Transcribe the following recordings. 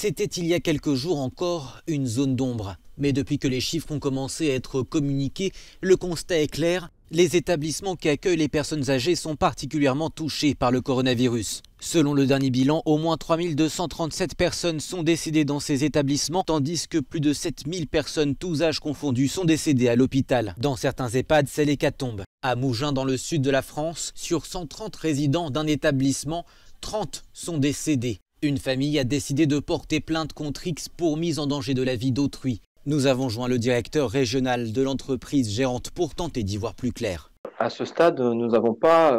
C'était il y a quelques jours encore une zone d'ombre. Mais depuis que les chiffres ont commencé à être communiqués, le constat est clair. Les établissements qui accueillent les personnes âgées sont particulièrement touchés par le coronavirus. Selon le dernier bilan, au moins 3237 personnes sont décédées dans ces établissements, tandis que plus de 7000 personnes, tous âges confondus, sont décédées à l'hôpital. Dans certains EHPAD, c'est l'hécatombe. À Mougins, dans le sud de la France, sur 130 résidents d'un établissement, 30 sont décédés. Une famille a décidé de porter plainte contre X pour mise en danger de la vie d'autrui. Nous avons joint le directeur régional de l'entreprise gérante pour tenter d'y voir plus clair. À ce stade, nous n'avons pas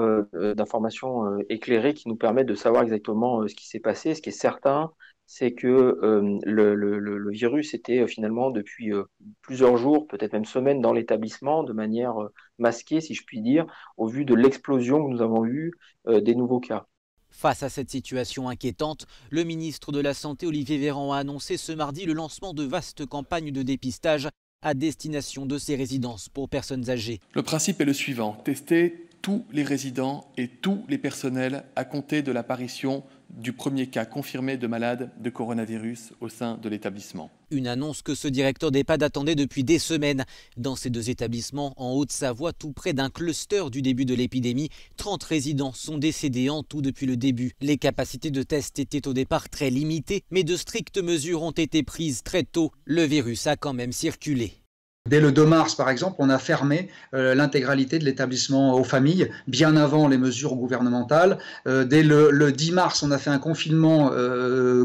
d'informations éclairées qui nous permettent de savoir exactement ce qui s'est passé. Ce qui est certain, c'est que le virus était finalement depuis plusieurs jours, peut-être même semaines, dans l'établissement de manière masquée, si je puis dire, au vu de l'explosion que nous avons eue des nouveaux cas. Face à cette situation inquiétante, le ministre de la Santé, Olivier Véran, a annoncé ce mardi le lancement de vastes campagnes de dépistage à destination de ces résidences pour personnes âgées. Le principe est le suivant, tester tous les résidents et tous les personnels à compter de l'apparition du premier cas confirmé de malade de coronavirus au sein de l'établissement. Une annonce que ce directeur d'EHPAD attendait depuis des semaines. Dans ces deux établissements, en Haute-Savoie, tout près d'un cluster du début de l'épidémie, 30 résidents sont décédés en tout depuis le début. Les capacités de test étaient au départ très limitées, mais de strictes mesures ont été prises très tôt. Le virus a quand même circulé. Dès le 2 mars, par exemple, on a fermé l'intégralité de l'établissement aux familles, bien avant les mesures gouvernementales. Dès le 10 mars, on a fait un confinement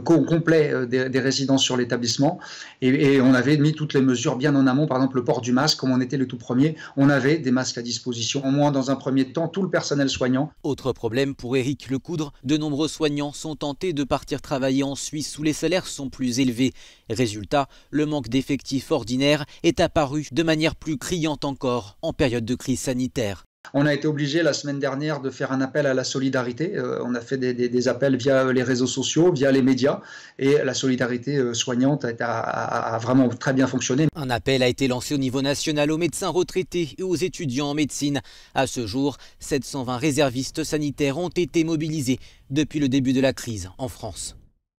complet des résidences sur l'établissement. Et on avait mis toutes les mesures bien en amont, par exemple le port du masque, comme on était le tout premier. On avait des masques à disposition, au moins dans un premier temps, tout le personnel soignant. Autre problème pour Éric Lecoudre, de nombreux soignants sont tentés de partir travailler en Suisse où les salaires sont plus élevés. Résultat, le manque d'effectifs ordinaires est apparu de manière plus criante encore en période de crise sanitaire. On a été obligé la semaine dernière de faire un appel à la solidarité. On a fait des appels via les réseaux sociaux, via les médias, et la solidarité soignante a vraiment très bien fonctionné. Un appel a été lancé au niveau national aux médecins retraités et aux étudiants en médecine. À ce jour, 720 réservistes sanitaires ont été mobilisés depuis le début de la crise en France.